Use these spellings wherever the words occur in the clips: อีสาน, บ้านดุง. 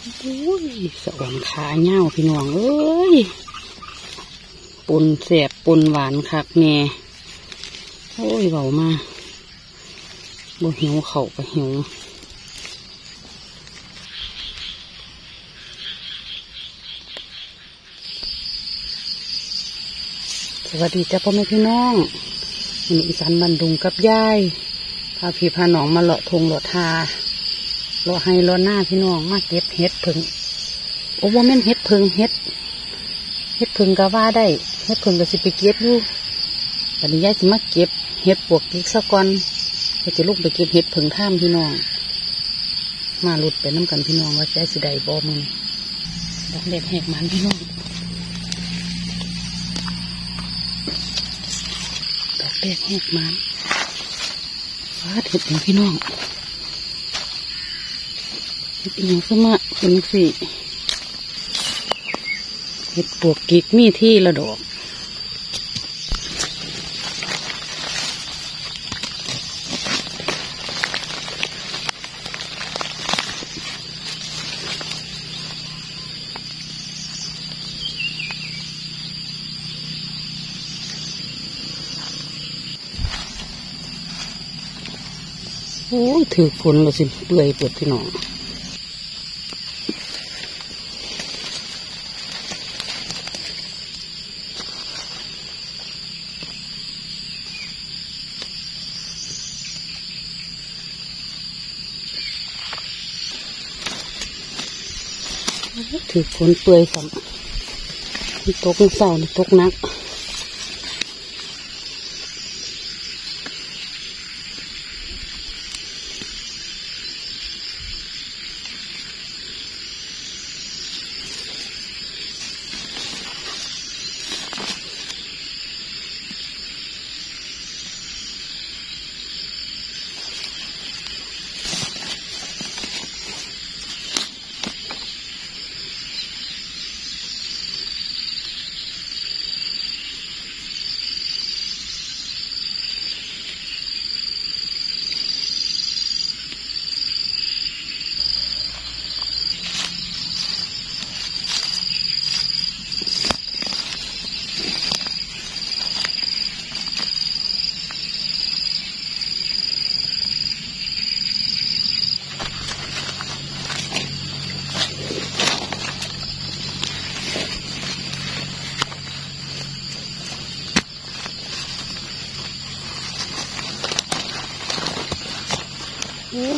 สวรรค์ขาเน่าพี่น้องเอ้ยปนแสบปนหวานคักแง่โอ้ยเบามาบ่หิวเข่าก็หิวสวัสดีจ้าพ่อแม่พี่น้องมีอีสานบันดุงกับย่ายพาพี่พาหนองมาเลาะทงเลาะทาเลาะให้เลาะหน้าพี่น้องมาเก็บเห็ดเพิงโอ้โหแม่นเห็ดเพิงเห็ดเพิงก็ว่าได้เห็ดเพิงก็สิไปเก็บอยู่ตอนนี้ย่ายจะมาเก็บเห็ดปวกอีกสักก่อนย่ายจะลุกไปเก็บเห็ดเพิงท่ามพี่น้องมาหลุดไปน้ำกันพี่น้องว่าย่ายสิได้บ่มึงดักเด็ดแหกมันพี่น้องแปลกแหกมันวาดเห็ดอย่างพี่น้องเห็ดอย่างสมะเป็นสีเห็ดปวกกิกมีที่ละดอกโอ้ยถือคนเราสิเปื่อยเปื่อยพี่น้องถือคนเปื่อยสัมตกเศร้าตกนัก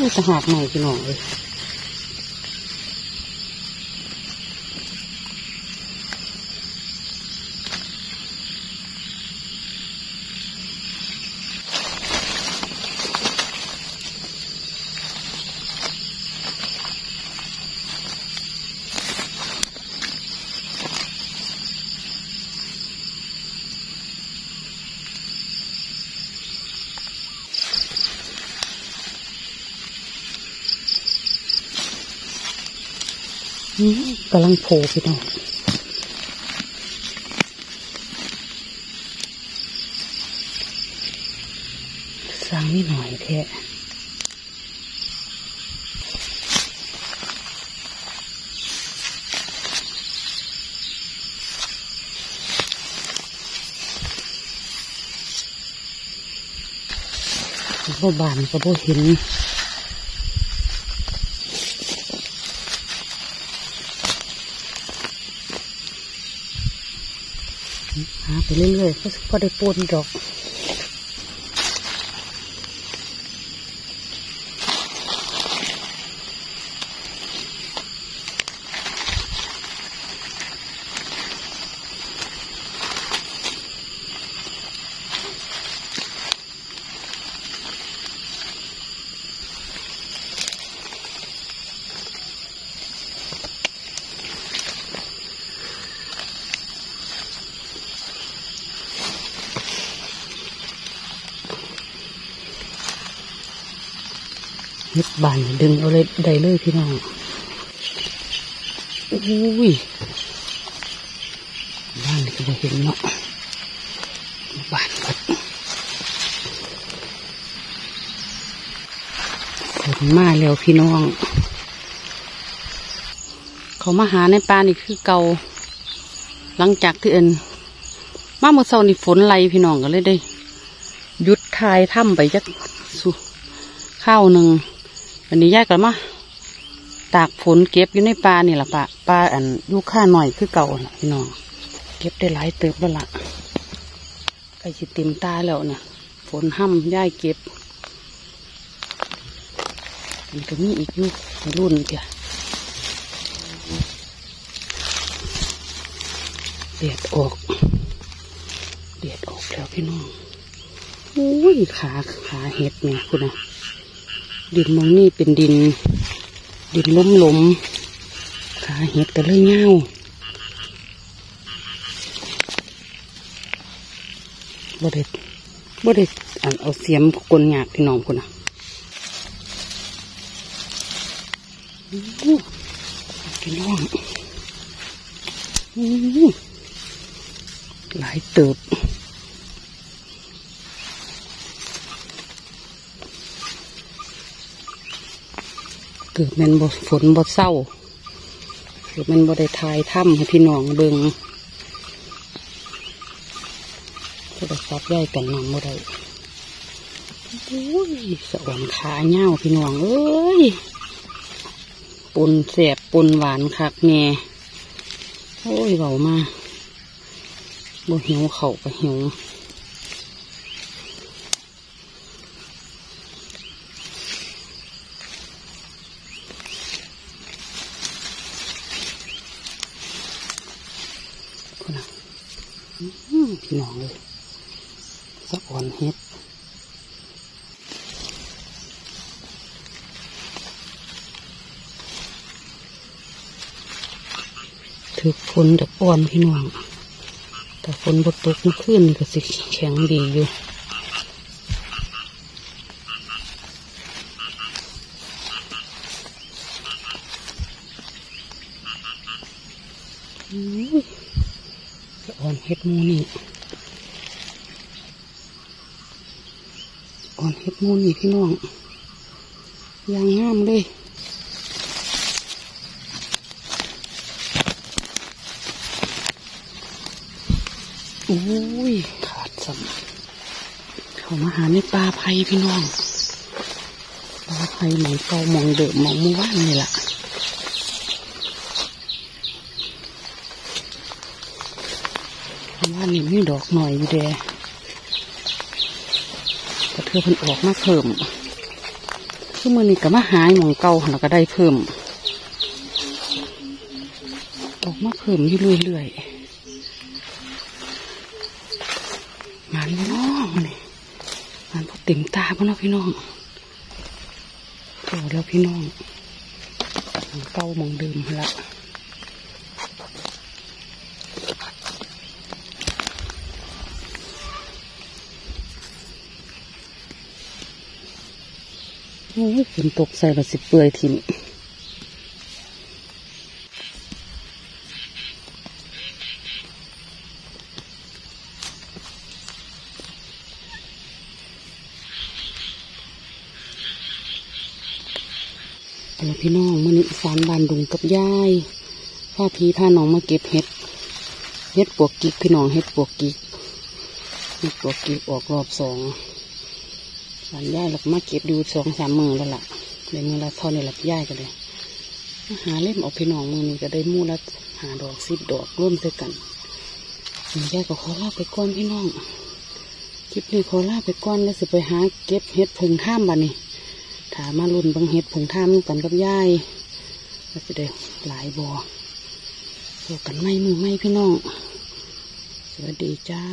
มันจะหากใหม่พี่น้องเลยกำลังโผล่พี่น้องสร้างนิดหน่อยแค่ก็บานก็บ่เห็นไปเรื่อยๆก็ได้ปนดอกยึดบานดึงเอาเลยได้เลยพี่น้องอุ้ยบ้านก็ได้เห็นเนาะบานหมดฝนมาแล้วพี่น้อง เขามาหาในป่านี่คือเก่าหลังจากที่เอินมาเมื่อเช้านี่ฝนไหลพี่น้องก็เลยได้หยุดทายถ้ำไปจักสู่ข้าวหนึ่งวันนี้ยายก็มาตากฝนเก็บอยู่ในป่านี่แหละป่าอันยูค่าหน่อยคือเก่าพี่น้องเก็บได้หลายเติบแล้วล่ะไก่จิติมตาแล้วเนี่ยฝนห้ำย่ายเก็บมันก็มีอีกอยู่รุ่นเดียวเดือดออกแล้วพี่น้องอุ้ยขาเห็ดเนี่ยคุณนะดินมองนี่เป็นดินล้มขาเห็ดแต่เลยเงาบ่ได้เอาเสียมกลหยากที่น้องคุณนะพี่น้องหลายเติบมันบ่ฝนบ่เศร้าคือมันบ่ได้ทายถ้ำให้พี่น้องเบิ่งก็ได้ซับย่อยกันนำบ่ได้สวรรค์ขาเน่าพี่น้องเอ้ยปนแสบปนหวานคักแน่โอ้ยเบามาบ่หิวเข่าก็หิวพี่น้องเลยสะอ่อนเฮ็ดถือฝนจะอ่อนพี่น้องแต่ฝนบดตกมันขึ้นก็สิแข็งดีอยู่อ่อนเฮ็ดมูนี่อ่อนเฮ็ดมูนี่พี่น้องยังงามเลยอุ้ยขาดสมเขามาหาในปลาไผ่พี่น้องปลาไผ่หมองเก่าหมองเดิมหมองม่วงนี่แหละว่านี่มีดอกหน่อยอยู่เด้กระเทือพันออกมาเพิ่มคือมือนี่ก็มาหายหมองเก่าแล้วก็ได้เพิ่มออกมาเพิ่มอยู่เรื่อยๆงานพี่น้องนี่งานพวกเต็มตาพี่น้องพี่น้องโตแล้วพี่น้องหมองเก่าหมองเดิมละฝนตกใส่เราสิเปื่อยทิ่มแล้วพี่น้องมื้อนี้สารบานดุงกับยายพ่อพี่พาน้องมาเก็บเห็ดปวกกิกพี่น้องเห็ดปวกกิกเห็ดปวกกิกออกรอบสองหลับย่ายหลับมาเก็บดู2-3มือแล้วล่ะในมือละท่อนในหลับย่ายก็เลยหาเล่มออกพี่น้องมือนี้ก็ได้มู่ละหาดอก10 ดอกร่วมด้วยกันมือย่ายก็ขอลาไปก่อนพี่น้องคลิปนี้ขอลาไปก่อนแล้วสิไปหาเก็บเห็ดผึ่งท่ามบ้านนี่ถามมาลุ่นบางเห็ดผึ่งท่ามกันกับย่ายก็จะได้หลายบ่อโตกันไม่มือไม่พี่น้องสวัสดีจ้า